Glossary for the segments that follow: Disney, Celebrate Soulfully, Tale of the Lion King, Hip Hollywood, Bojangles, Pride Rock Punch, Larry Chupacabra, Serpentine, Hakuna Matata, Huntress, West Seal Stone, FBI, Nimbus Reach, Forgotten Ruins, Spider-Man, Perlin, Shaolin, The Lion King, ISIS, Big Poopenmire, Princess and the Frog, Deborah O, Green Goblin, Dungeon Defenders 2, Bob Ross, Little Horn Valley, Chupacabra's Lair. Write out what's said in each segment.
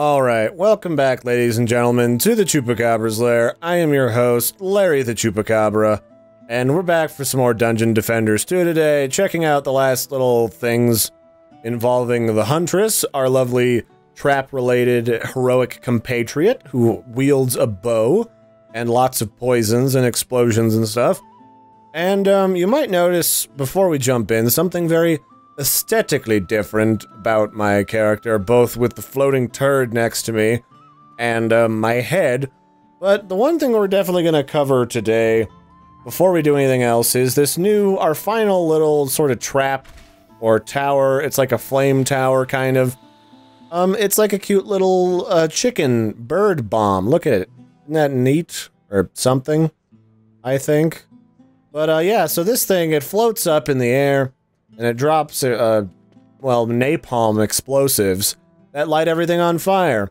Alright, welcome back, ladies and gentlemen, to the Chupacabra's Lair. I am your host, Larry the Chupacabra, and we're back for some more Dungeon Defenders 2 today, checking out the last little things involving the Huntress, our lovely trap-related heroic compatriot who wields a bow and lots of poisons and explosions and stuff. And you might notice, before we jump in, something very aesthetically different about my character, both with the floating turd next to me and my head. But the one thing we're definitely going to cover today, before we do anything else, is this new, our final little sort of trap or tower. It's like a flame tower, kind of. It's like a cute little chicken bird bomb. Look at it. Isn't that neat? Or something, I think. But yeah, so this thing, it floats up in the air, and it drops, well, napalm explosives that light everything on fire.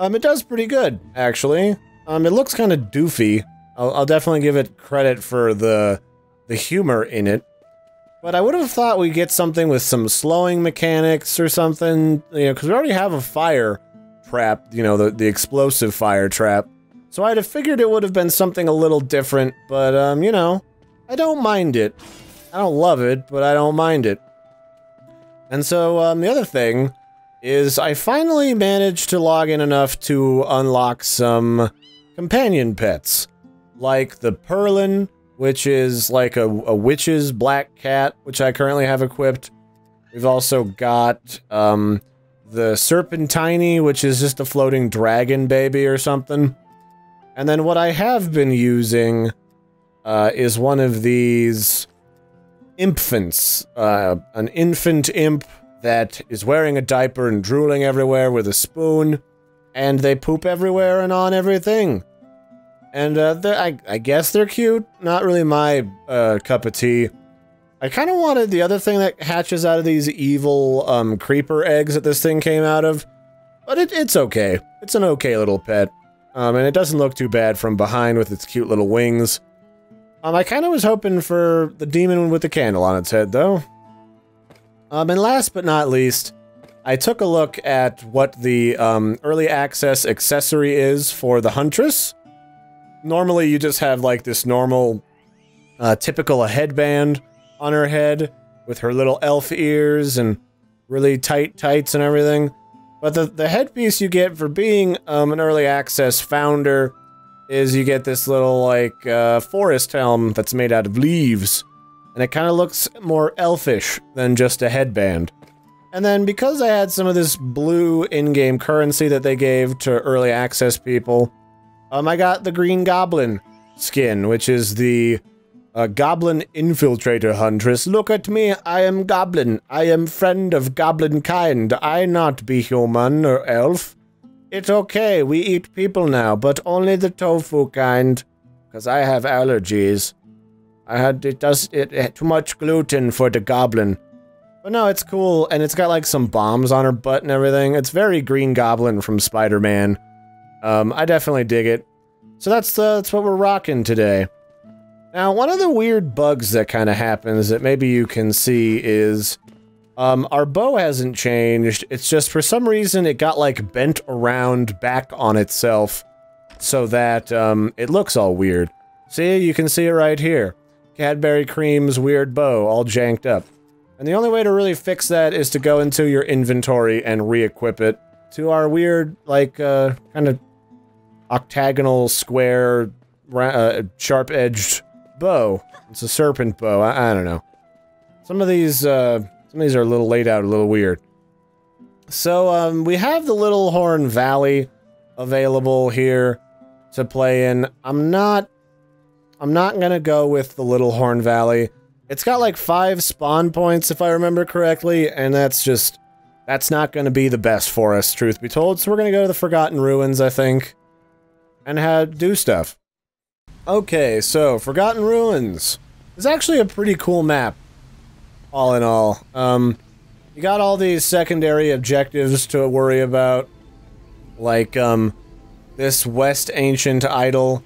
It does pretty good, actually. It looks kind of doofy. I'll definitely give it credit for the humor in it. But I would have thought we'd get something with some slowing mechanics or something, you know, because we already have a fire trap, you know, the explosive fire trap. So I'd have figured it would have been something a little different, but, you know, I don't mind it. I don't love it, but I don't mind it. And so, the other thing is I finally managed to log in enough to unlock some companion pets. Like the Perlin, which is like a witch's black cat, which I currently have equipped. We've also got, the Serpentine, which is just a floating dragon baby or something. And then what I have been using, is one of these infants, an infant imp that is wearing a diaper and drooling everywhere with a spoon, and they poop everywhere and on everything. And I guess they're cute. Not really my cup of tea. I kind of wanted the other thing that hatches out of these evil creeper eggs that this thing came out of, but it's okay. It's an okay little pet, and it doesn't look too bad from behind with its cute little wings. I kind of was hoping for the demon with the candle on its head, though. And last but not least, I took a look at what the early access accessory is for the Huntress. Normally, you just have, like, this normal, typical headband on her head with her little elf ears and really tight tights and everything. But the headpiece you get for being an early access founder is you get this little, like, forest helm that's made out of leaves. And it kind of looks more elfish than just a headband. And then, because I had some of this blue in-game currency that they gave to early access people, I got the Green Goblin skin, which is the Goblin Infiltrator Huntress. Look at me, I am Goblin. I am friend of Goblin kind. I not be human or elf. It's okay, we eat people now, but only the tofu kind, because I have allergies. I had, it had too much gluten for the goblin. But no, it's cool, and it's got like some bombs on her butt and everything. It's very Green Goblin from Spider-Man. I definitely dig it. So that's what we're rocking today. Now, one of the weird bugs that kind of happens that maybe you can see is, our bow hasn't changed. It's just for some reason it got like bent around back on itself so that it looks all weird. See, you can see it right here. Cadbury Cream's weird bow all janked up. And the only way to really fix that is to go into your inventory and re-equip it to our weird, like, kind of octagonal, square, sharp-edged bow. It's a serpent bow. I don't know. Some of these are a little laid out, a little weird. So, we have the Little Horn Valley available here to play in. I'm not gonna go with the Little Horn Valley. It's got like 5 spawn points, if I remember correctly, and that's not gonna be the best for us, truth be told. So we're gonna go to the Forgotten Ruins, I think, and do stuff. Okay, so Forgotten Ruins is actually a pretty cool map. All in all, you got all these secondary objectives to worry about, like, this West Ancient Idol.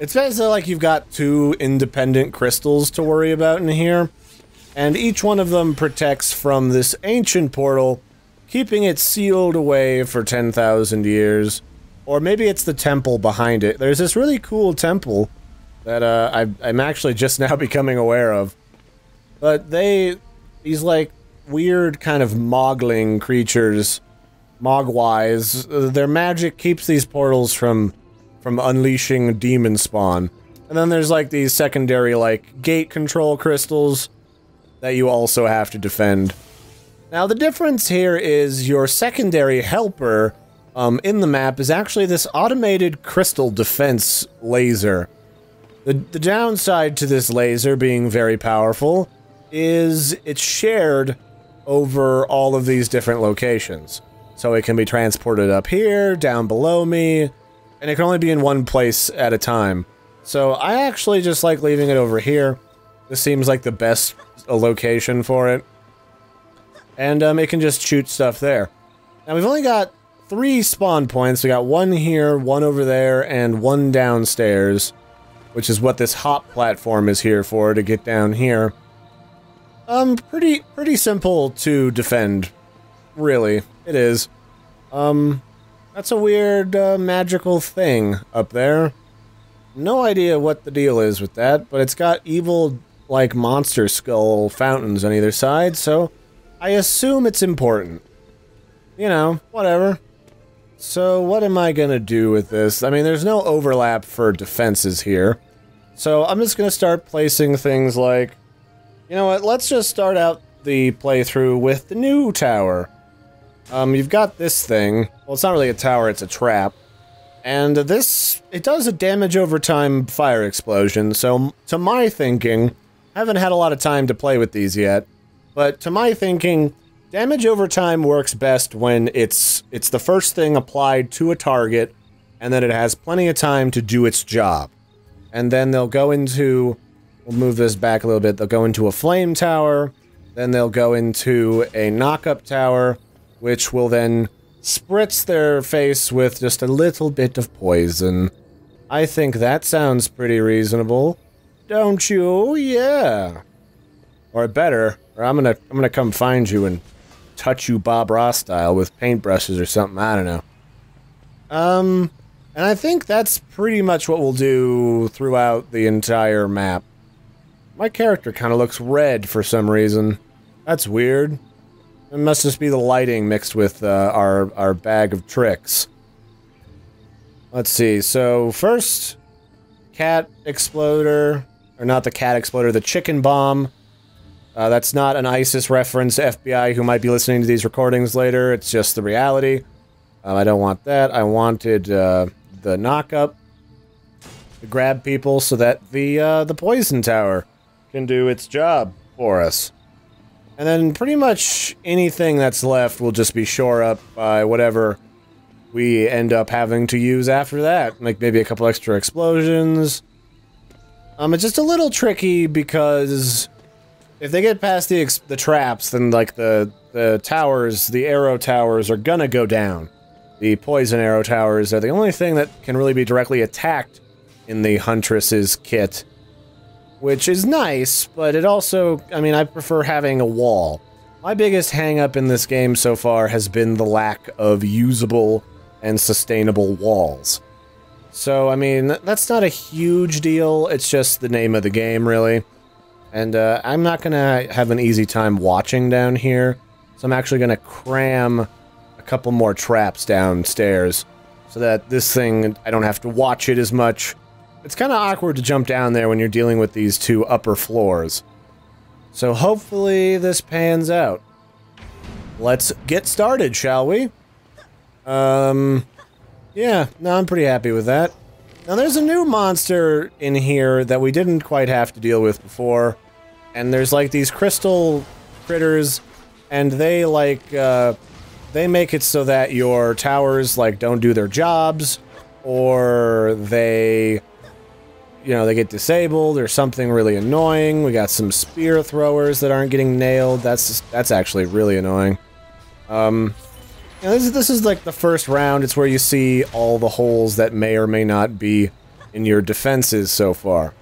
It's basically like you've got 2 independent crystals to worry about in here, and each one of them protects from this ancient portal, keeping it sealed away for 10,000 years. Or maybe it's the temple behind it. There's this really cool temple that I'm actually just now becoming aware of. But these like weird kind of mogling creatures, mogwais, their magic keeps these portals from unleashing demon spawn. And then there's like these secondary like gate control crystals that you also have to defend. Now the difference here is your secondary helper in the map is actually this automated crystal defense laser. The downside to this laser being very powerful is it's shared over all of these different locations. So it can be transported up here, down below me, and it can only be in one place at a time. So I actually just like leaving it over here. This seems like the best location for it. And it can just shoot stuff there. Now we've only got 3 spawn points. We got one here, one over there, and one downstairs, which is what this hop platform is here for, to get down here. Pretty simple to defend, really. It is. That's a weird magical thing up there. No idea what the deal is with that, but it's got evil, like, monster skull fountains on either side, so I assume it's important. You know, whatever. So what am I gonna do with this? I mean, there's no overlap for defenses here. So I'm just gonna start placing things like... You know what, let's just start out the playthrough with the new tower. You've got this thing. Well, it's not really a tower, it's a trap. And this, it does a damage over time fire explosion, so to my thinking, I haven't had a lot of time to play with these yet, but to my thinking, damage over time works best when it's the first thing applied to a target, and then it has plenty of time to do its job. And then they'll go into, we'll move this back a little bit, they'll go into a flame tower, then they'll go into a knock-up tower, which will then spritz their face with just a little bit of poison. I think that sounds pretty reasonable. Don't you? Yeah. Or better, or I'm gonna come find you and touch you Bob Ross style with paintbrushes or something, I don't know. And I think that's pretty much what we'll do throughout the entire map. My character kind of looks red for some reason. That's weird. It must just be the lighting mixed with our bag of tricks. Let's see, so first... Cat Exploder... Or not the Cat Exploder, the Chicken Bomb. That's not an ISIS reference to FBI who might be listening to these recordings later, it's just the reality. I don't want that, I wanted the knock-up. To grab people so that the Poison Tower can do its job for us. And then pretty much anything that's left will just be shored up by whatever we end up having to use after that. Like maybe a couple extra explosions. It's just a little tricky because if they get past the traps, then like the towers, the arrow towers are gonna go down. The poison arrow towers are the only thing that can really be directly attacked in the Huntress's kit. Which is nice, but it also, I mean, I prefer having a wall. My biggest hang-up in this game so far has been the lack of usable and sustainable walls. So, I mean, that's not a huge deal, it's just the name of the game, really. And I'm not gonna have an easy time watching down here, so I'm actually gonna cram a couple more traps downstairs, so that this thing, I don't have to watch it as much. It's kind of awkward to jump down there when you're dealing with these two upper floors. So hopefully this pans out. Let's get started, shall we? Yeah, no, I'm pretty happy with that. Now there's a new monster in here that we didn't quite have to deal with before. And there's like these crystal critters, and they like, they make it so that your towers like don't do their jobs, or they... You know, they get disabled or something really annoying. We got some spear throwers that aren't getting nailed. That's actually really annoying. You know, this is like the first round. It's where you see all the holes that may or may not be in your defenses so far.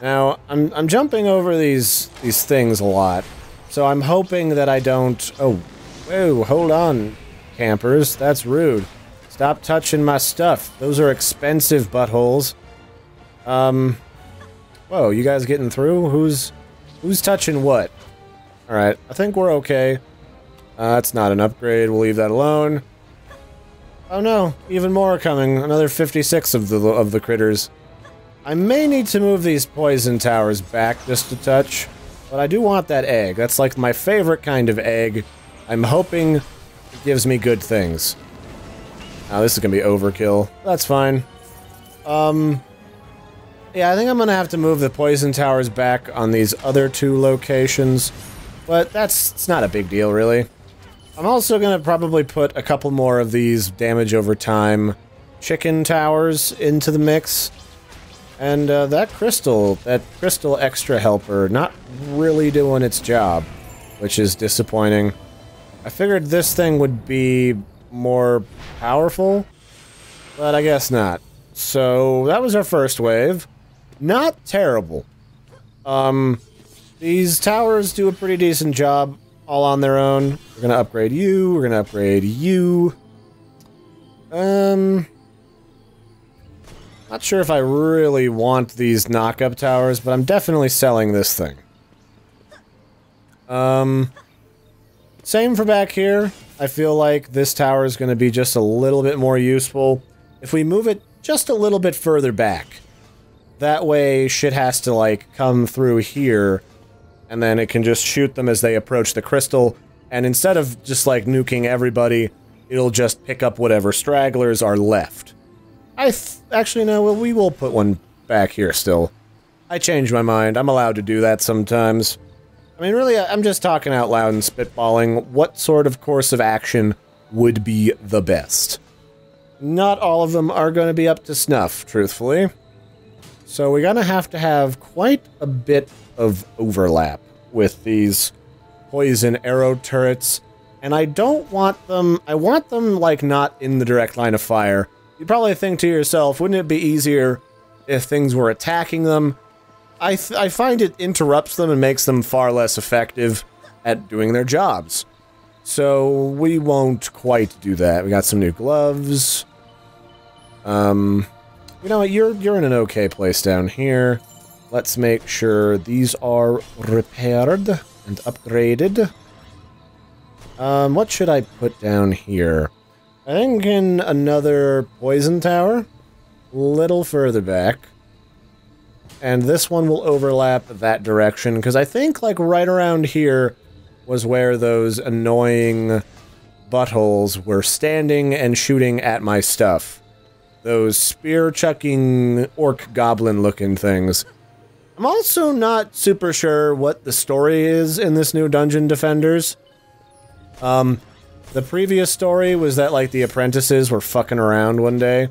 Now, I'm jumping over these things a lot, so I'm hoping that I don't. Oh, Whoa, hold on, campers. That's rude. Stop touching my stuff. Those are expensive, buttholes. Whoa, you guys getting through? Who's touching what? Alright, I think we're okay. That's not an upgrade. We'll leave that alone. Oh no, even more coming. Another 56 of the critters. I may need to move these poison towers back just a touch, but I do want that egg. That's like my favorite kind of egg. I'm hoping it gives me good things. Now this is gonna be overkill. That's fine. Yeah, I think I'm gonna have to move the poison towers back on these other two locations, but it's not a big deal, really. I'm also gonna probably put a couple more of these damage over time chicken towers into the mix, and that crystal extra helper not really doing its job, which is disappointing. I figured this thing would be more powerful, but I guess not. So that was our first wave. Not terrible. These towers do a pretty decent job all on their own. We're gonna upgrade you, we're gonna upgrade you. Not sure if I really want these knock-up towers, but I'm definitely selling this thing. Same for back here. I feel like this tower is gonna be just a little bit more useful if we move it just a little bit further back. That way shit has to, like, come through here, and then it can just shoot them as they approach the crystal, and instead of just, like, nuking everybody, it'll just pick up whatever stragglers are left. Actually, no, well, we will put one back here still. I changed my mind. I'm allowed to do that sometimes. I mean, really, I'm just talking out loud and spitballing what sort of course of action would be the best. Not all of them are going to be up to snuff, truthfully. So we're going to have quite a bit of overlap with these poison arrow turrets. And I don't want them... I want them, like, not in the direct line of fire. You probably think to yourself, wouldn't it be easier if things were attacking them? I find it interrupts them and makes them far less effective at doing their jobs. So we won't quite do that. We got some new gloves. You know what, you're in an okay place down here. Let's make sure these are repaired and upgraded. What should I put down here? I think in another poison tower, a little further back. And this one will overlap that direction, because I think, like, right around here was where those annoying buttholes were standing and shooting at my stuff. Those spear-chucking, orc goblin-looking things. I'm also not super sure what the story is in this new Dungeon Defenders. The previous story was that, like, the apprentices were fucking around one day,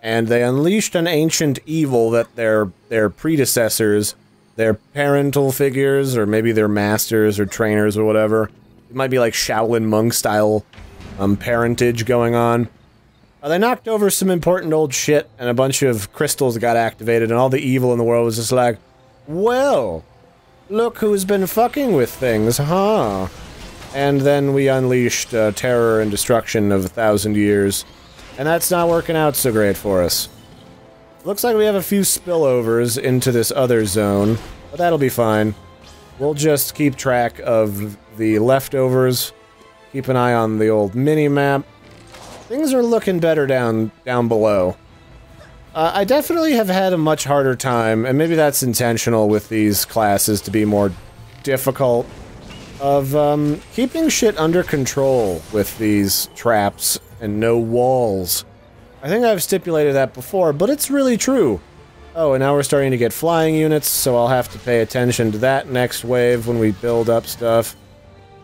and they unleashed an ancient evil that their predecessors, their parental figures, or maybe their masters or trainers or whatever. It might be like Shaolin monk-style parentage going on. They knocked over some important old shit, and a bunch of crystals got activated, and all the evil in the world was just like, well, look who's been fucking with things, huh? And then we unleashed terror and destruction of 1,000 years, and that's not working out so great for us. Looks like we have a few spillovers into this other zone, but that'll be fine. We'll just keep track of the leftovers, keep an eye on the old mini-map. Things are looking better down below. I definitely have had a much harder time, and maybe that's intentional with these classes to be more difficult, of keeping shit under control with these traps and no walls. I think I've stipulated that before, but it's really true. Oh, and now we're starting to get flying units, so I'll have to pay attention to that next wave when we build up stuff.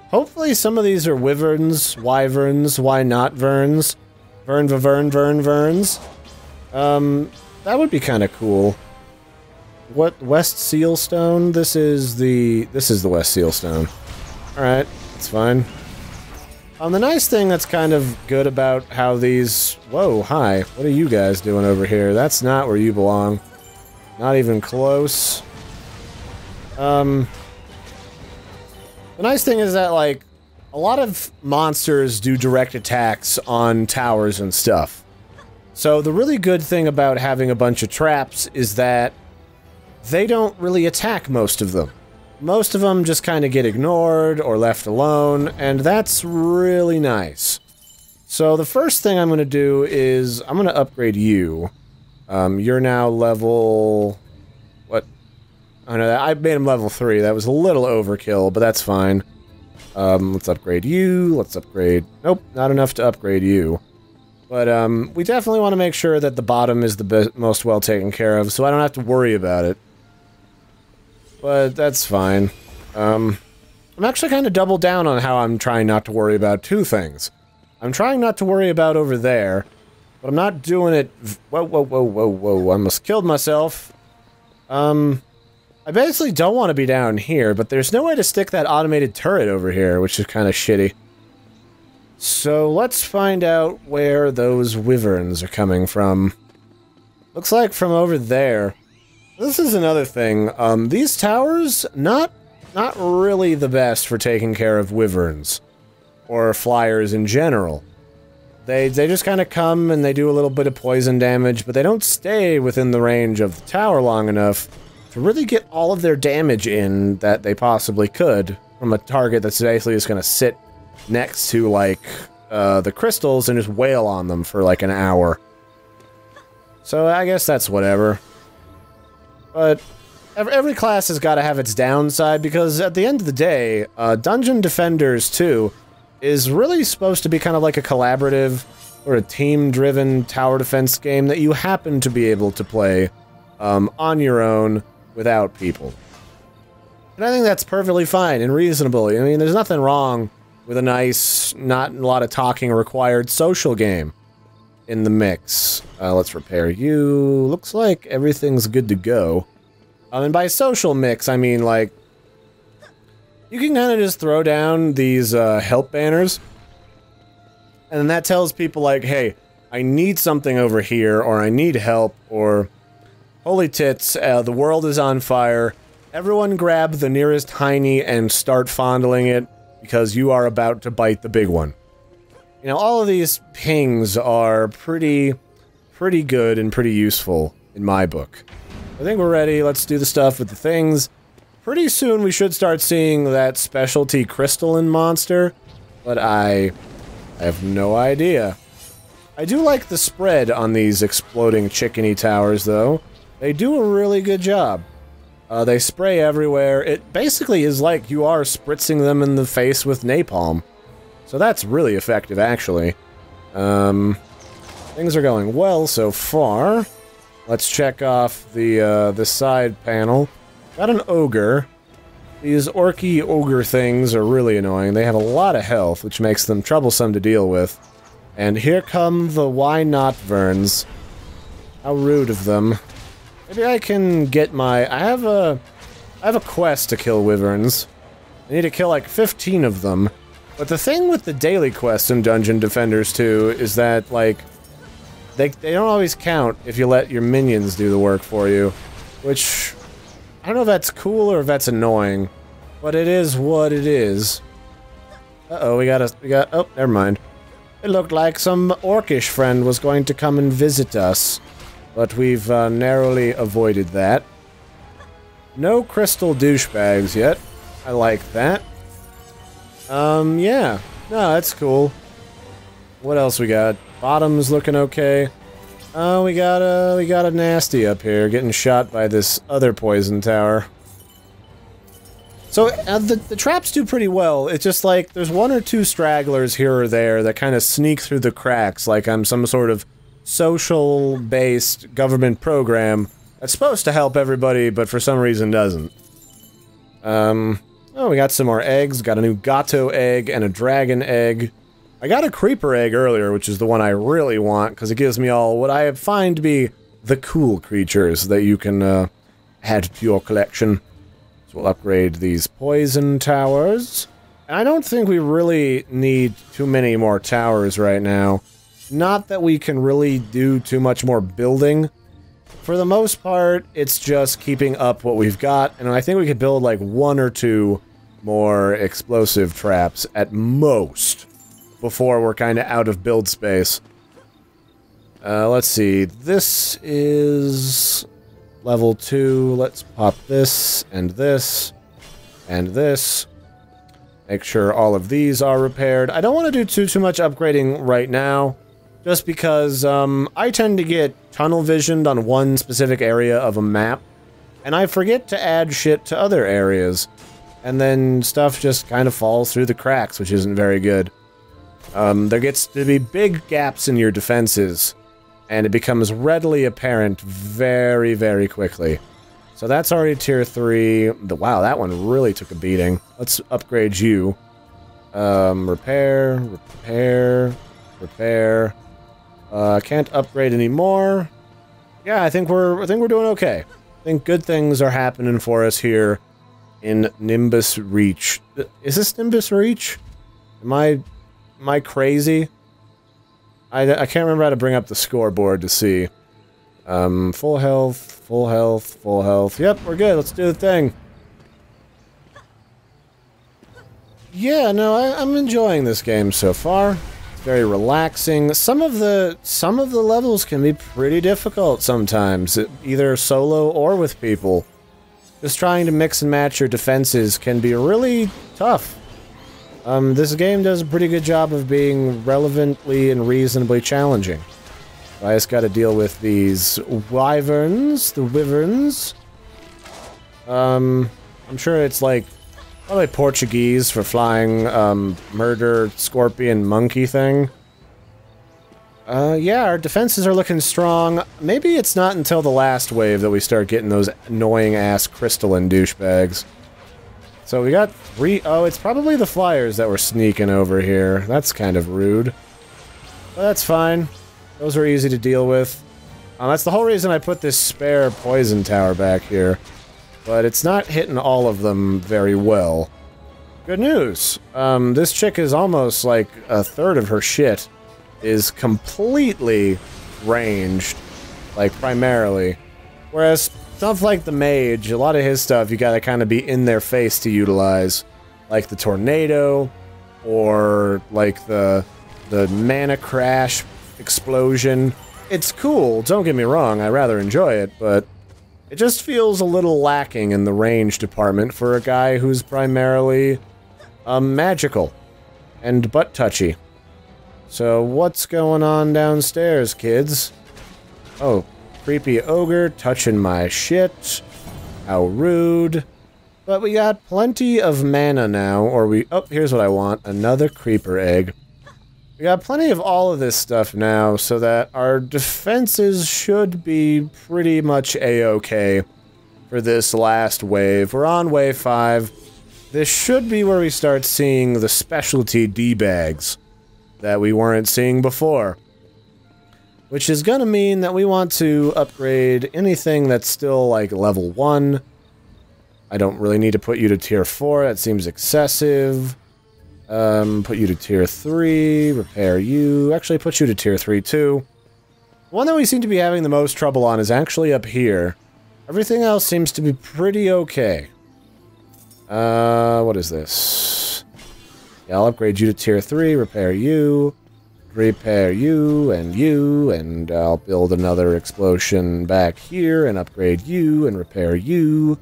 Hopefully some of these are wyverns, wyverns, why not verns? Vern, vern, vern, verns. That would be kind of cool. What, West Seal Stone? This is the West Seal Stone. Alright, that's fine. The nice thing that's kind of good about how these... Whoa, hi. What are you guys doing over here? That's not where you belong. Not even close. The nice thing is that, like, A lot of monsters do direct attacks on towers and stuff. So the really good thing about having a bunch of traps is that they don't really attack most of them. Most of them just kind of get ignored or left alone, and that's really nice. So the first thing I'm going to do is I'm going to upgrade you. You're now level... what? I know that I made him level 3. That was a little overkill, but that's fine. Let's upgrade you. Let's upgrade... nope, not enough to upgrade you. But we definitely want to make sure that the bottom is the most well taken care of, so I don't have to worry about it. But that's fine. I'm actually kind of double down on how I'm trying not to worry about two things. I'm trying not to worry about over there, but I'm not doing it... whoa, whoa, whoa, whoa, whoa, I almost killed myself. I basically don't want to be down here, but there's no way to stick that automated turret over here, which is kind of shitty. So let's find out where those wyverns are coming from. Looks like from over there. This is another thing. These towers, not really the best for taking care of wyverns. Or flyers in general. They just kind of come and they do a little bit of poison damage, but they don't stay within the range of the tower long enough to really get all of their damage in that they possibly could from a target that's basically just going to sit next to, like, the crystals and just wail on them for, like, an hour. So I guess that's whatever. But every class has got to have its downside, because at the end of the day, Dungeon Defenders 2 is really supposed to be kind of like a collaborative or a team-driven tower defense game that you happen to be able to play on your own without people. And I think that's perfectly fine and reasonable. I mean, there's nothing wrong with a nice, not a lot of talking required social game in the mix. Let's repair you. Looks like everything's good to go. And by social mix, I mean, like, you can kind of just throw down these help banners, and then that tells people, like, hey, I need something over here, or I need help, or holy tits, the world is on fire. Everyone grab the nearest hiney and start fondling it, because you are about to bite the big one. You know, all of these pings are pretty good and pretty useful in my book. I think we're ready. Let's do the stuff with the things. Pretty soon we should start seeing that specialty crystalline monster, but I have no idea. I do like the spread on these exploding chickeny towers, though. They do a really good job. They spray everywhere. It basically is like you are spritzing them in the face with napalm. So that's really effective, actually. Things are going well so far. Let's check off the side panel. Got an ogre. These orky ogre things are really annoying. They have a lot of health, which makes them troublesome to deal with. And here come the why not verns. How rude of them. Maybe I can get my... I have a quest to kill wyverns. I need to kill like 15 of them. But the thing with the daily quest in Dungeon Defenders 2 is that, like, they don't always count if you let your minions do the work for you. Which, I don't know if that's cool or if that's annoying, but it is what it is. Uh-oh, we got... oh, never mind. It looked like some orcish friend was going to come and visit us. But we've narrowly avoided that. No crystal douchebags yet. I like that. Yeah. No, that's cool. What else we got? Bottom's looking okay. Oh, we got a nasty up here, getting shot by this other poison tower. So the traps do pretty well. It's just like there's one or two stragglers here or there that kind of sneak through the cracks, like I'm some sort of social-based government program that's supposed to help everybody, but for some reason doesn't. Oh, we got some more eggs. Got a new gato egg and a dragon egg. I got a creeper egg earlier, which is the one I really want, because it gives me all what I find to be the cool creatures that you can add to your collection. So we'll upgrade these poison towers. And I don't think we really need too many more towers right now. Not that we can really do too much more building. For the most part, it's just keeping up what we've got, and I think we could build like one or two more explosive traps at most before we're kind of out of build space. Let's see. This is level 2. Let's pop this and this and this. Make sure all of these are repaired. I don't want to do too much upgrading right now, just because I tend to get tunnel visioned on one specific area of a map, and I forget to add shit to other areas, and then stuff just kind of falls through the cracks, which isn't very good. There gets to be big gaps in your defenses, and it becomes readily apparent very, very quickly. So that's already tier 3. Wow, that one really took a beating. Let's upgrade you. Repair, repair, repair. Can't upgrade anymore. Yeah, I think we're doing okay. I think good things are happening for us here in Nimbus Reach. Is this Nimbus Reach? Am I crazy? I can't remember how to bring up the scoreboard to see. Full health, full health, full health. Yep, we're good. Let's do the thing. Yeah, no, I'm enjoying this game so far. It's very relaxing. Some of the levels can be pretty difficult sometimes, either solo or with people. Just trying to mix and match your defenses can be really tough. This game does a pretty good job of being relevantly and reasonably challenging. I just gotta deal with these wyverns, the wyverns. I'm sure it's like probably Portuguese for flying murder scorpion monkey thing. Yeah, our defenses are looking strong. Maybe it's not until the last wave that we start getting those annoying ass crystalline douchebags. So we got three. Oh, it's probably the flyers that were sneaking over here. That's kind of rude. But that's fine. Those are easy to deal with. That's the whole reason I put this spare poison tower back here. But it's not hitting all of them very well. Good news! This chick is almost like a third of her shit is completely ranged. Like, primarily. Whereas stuff like the mage, a lot of his stuff you gotta kind of be in their face to utilize. Like the tornado, or like the mana crash explosion. It's cool, don't get me wrong, I rather enjoy it, but it just feels a little lacking in the range department for a guy who's primarily magical and butt touchy. So what's going on downstairs, kids? Oh, creepy ogre touching my shit. How rude. But we got plenty of mana now, or we... Oh, here's what I want, another creeper egg. We got plenty of all of this stuff now, so that our defenses should be pretty much a-okay for this last wave. We're on wave 5. This should be where we start seeing the specialty D-bags that we weren't seeing before. Which is gonna mean that we want to upgrade anything that's still, like, level 1. I don't really need to put you to tier 4, that seems excessive. Put you to tier 3, repair you, actually put you to tier 3 too. The one that we seem to be having the most trouble on is actually up here. Everything else seems to be pretty okay. What is this? Yeah, I'll upgrade you to tier 3, repair you, and I'll build another explosion back here, and upgrade you, and repair you.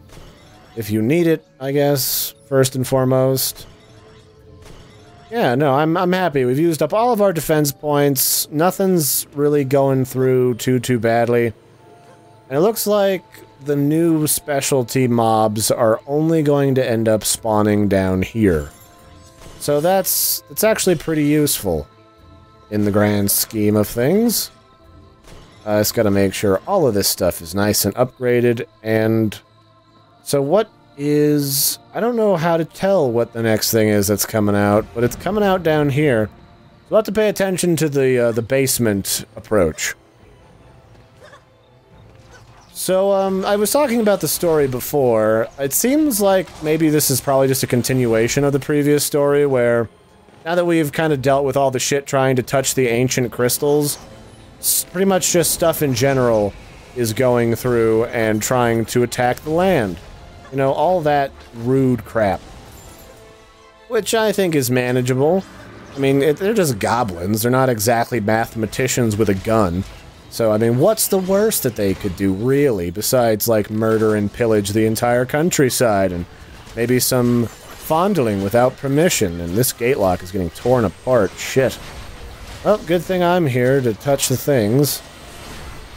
If you need it, I guess, first and foremost. Yeah, no, I'm happy. We've used up all of our defense points. Nothing's really going through too badly. And it looks like the new specialty mobs are only going to end up spawning down here. So it's actually pretty useful in the grand scheme of things. I just gotta make sure all of this stuff is nice and upgraded, and so what is... I don't know how to tell what the next thing is that's coming out, but it's coming out down here. So we'll have to pay attention to the basement approach. So, I was talking about the story before. It seems like maybe this is probably just a continuation of the previous story, where now that we've kind of dealt with all the shit trying to touch the ancient crystals, pretty much just stuff in general is going through and trying to attack the land. You know, all that rude crap. which I think is manageable. I mean, they're just goblins. They're not exactly mathematicians with a gun. So, I mean, what's the worst that they could do, really, besides, like, murder and pillage the entire countryside and maybe some fondling without permission? And this gatelock is getting torn apart. Shit. Well, good thing I'm here to touch the things.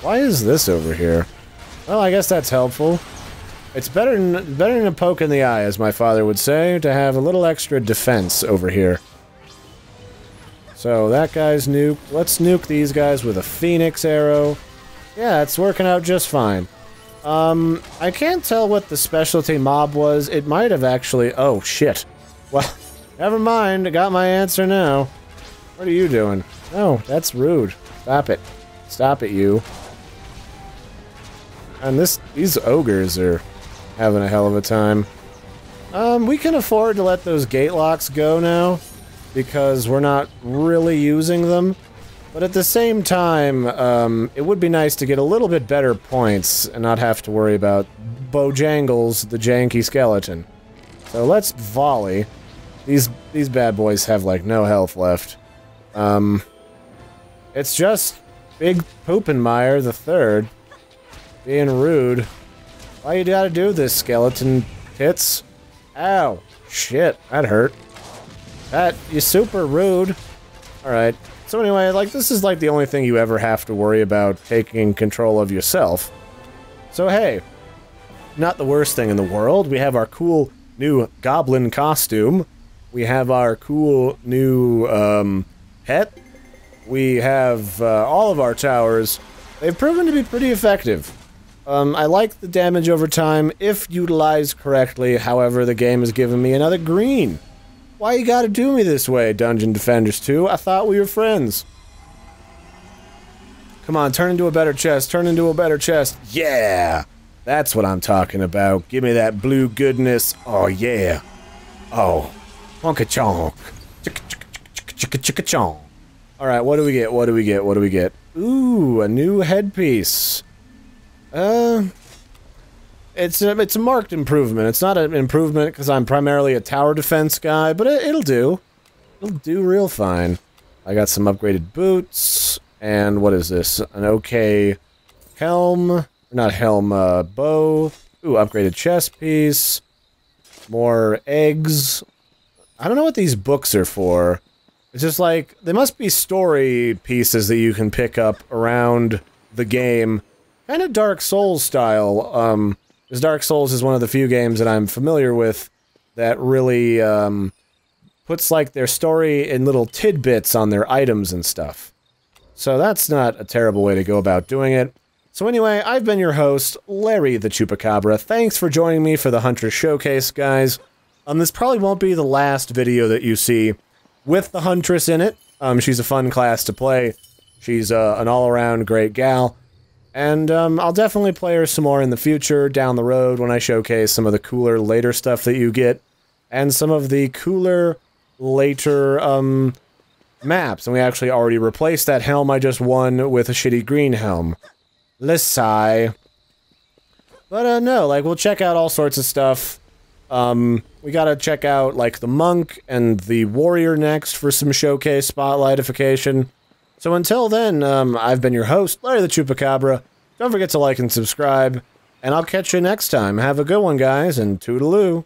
Why is this over here? Well, I guess that's helpful. It's better than a poke in the eye, as my father would say, to have a little extra defense over here. So that guy's nuked. Let's nuke these guys with a phoenix arrow. Yeah, it's working out just fine. I can't tell what the specialty mob was. It might have actually... Oh, shit. Well, never mind. I got my answer now. What are you doing? Oh, that's rude. Stop it. Stop it, you. And these ogres are having a hell of a time. We can afford to let those gatelocks go now, because we're not really using them. But at the same time, it would be nice to get a little bit better points and not have to worry about Bojangles, the janky skeleton. So let's volley. These bad boys have, like, no health left. It's just Big Poopenmire the Third being rude. Why you gotta do this, skeleton tits? Ow. Shit, that hurt. That, you're super rude. Alright. So anyway, like, this is like the only thing you ever have to worry about taking control of yourself. So hey, not the worst thing in the world. We have our cool new goblin costume. We have our cool new, pet. We have, all of our towers. They've proven to be pretty effective. I like the damage over time, if utilized correctly. However, the game has given me another green. Why you gotta do me this way, Dungeon Defenders 2? I thought we were friends. Come on, turn into a better chest. Turn into a better chest. Yeah! That's what I'm talking about. Give me that blue goodness. Oh, yeah. Oh. Honka-chonk. Chicka-chicka-chicka-chicka-chonk. Alright, what do we get? What do we get? What do we get? Ooh, a new headpiece. It's a marked improvement. It's not an improvement because I'm primarily a tower defense guy, but it'll do. It'll do real fine. I got some upgraded boots, and what is this? An okay helm. Not helm, bow. Ooh, upgraded chest piece. More eggs. I don't know what these books are for. It's just like, they must be story pieces that you can pick up around the game. Kind of Dark Souls style, because Dark Souls is one of the few games that I'm familiar with that really, puts, like, their story in little tidbits on their items and stuff. So that's not a terrible way to go about doing it. So anyway, I've been your host, Larry the Chupacabra. Thanks for joining me for the Huntress Showcase, guys. This probably won't be the last video that you see with the Huntress in it. She's a fun class to play. She's, an all-around great gal. And, I'll definitely play her some more in the future, down the road, when I showcase some of the cooler, later stuff that you get. And some of the cooler, later, maps. And we actually already replaced that helm I just won with a shitty green helm. Let's sigh. But, no, like, we'll check out all sorts of stuff. We gotta check out, like, the monk and the warrior next for some showcase spotlightification. So until then, I've been your host, Larry the Chupacabra. Don't forget to like and subscribe, and I'll catch you next time. Have a good one, guys, and toodaloo.